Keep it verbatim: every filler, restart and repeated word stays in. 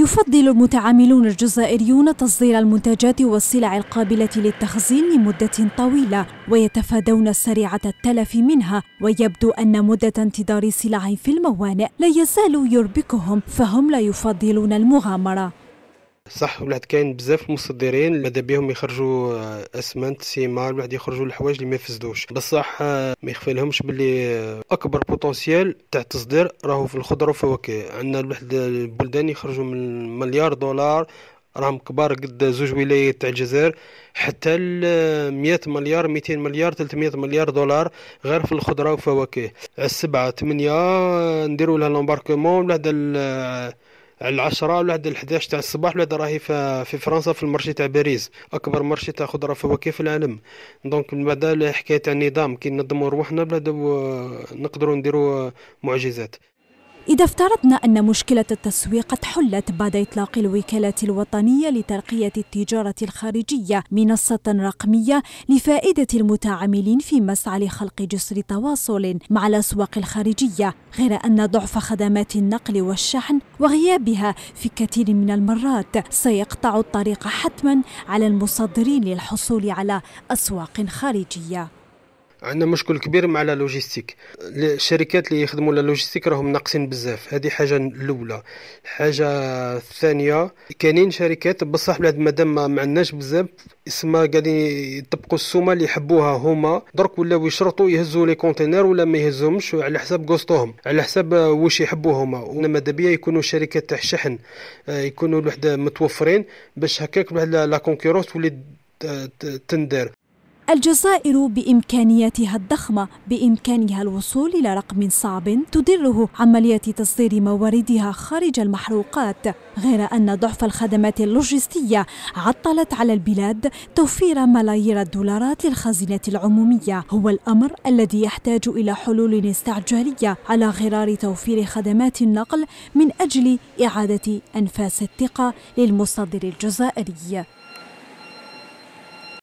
يفضل المتعاملون الجزائريون تصدير المنتجات والسلع القابلة للتخزين لمدة طويلة، ويتفادون سريعة التلف منها، ويبدو أن مدة انتظار سلع في الموانئ لا يزال يربكهم، فهم لا يفضلون المغامرة. صح، ولعد كاين بزاف المصدرين ماذا بهم يخرجوا اسمنت سيمار، ولعد يخرجوا الحوايج اللي ما يفسدوش، بصح ما يخفي لهمش باللي اكبر بوتنسيال تاع التصدير راهو في الخضره والفواكه. عندنا واحد البلدان يخرجوا من مليار دولار، راهم كبار قد زوج ولايات تاع الجزائر، حتى ل مئة مليار مئتين مليار ثلاثمئة مليار دولار غير في الخضره والفواكه. السبعه ثمانيه نديروا لها لومباركمون، ولعد على العشرة ولا على الحداش تاع الصباح، ولا راهي في فرنسا في المارشي تاع باريس، اكبر مارشي تاع خضره فواكه في العالم. دونك بعدا حكايه تاع النظام، كي ننظموا روحنا بلاد نقدروا نديروا معجزات. إذا افترضنا أن مشكلة التسويق قد حلت بعد إطلاق الوكالات الوطنية لترقية التجارة الخارجية منصة رقمية لفائدة المتعاملين في مسعى لخلق جسر تواصل مع الأسواق الخارجية، غير أن ضعف خدمات النقل والشحن وغيابها في كثير من المرات سيقطع الطريق حتماً على المصدرين للحصول على أسواق خارجية. عندنا مشكل كبير مع لا لوجيستيك، الشركات اللي يخدموا لا لوجيستيك راهم ناقصين بزاف، هذه حاجه الاولى. حاجه الثانيه، كاينين شركات بصح بلاد مادام ما عندناش بزاف اسما قاعدين يطبقوا السومه اللي يحبوها هما، درك ولاو يشرطوا يهزوا لي كونتينر ولا ما يهزهمش على حساب قسطهم، على حساب واش يحبوه هما. وماذا بيا يكونوا شركات تاع الشحن يكونوا الوحده متوفرين باش هكاك لا كونكورونس تولي تندار. الجزائر بإمكانياتها الضخمة بإمكانها الوصول إلى رقم صعب تدره عمليات تصدير مواردها خارج المحروقات، غير أن ضعف الخدمات اللوجستية عطلت على البلاد توفير ملايير الدولارات للخزينة العمومية، هو الأمر الذي يحتاج إلى حلول استعجالية على غرار توفير خدمات النقل من أجل إعادة أنفاس الثقة للمصدر الجزائري.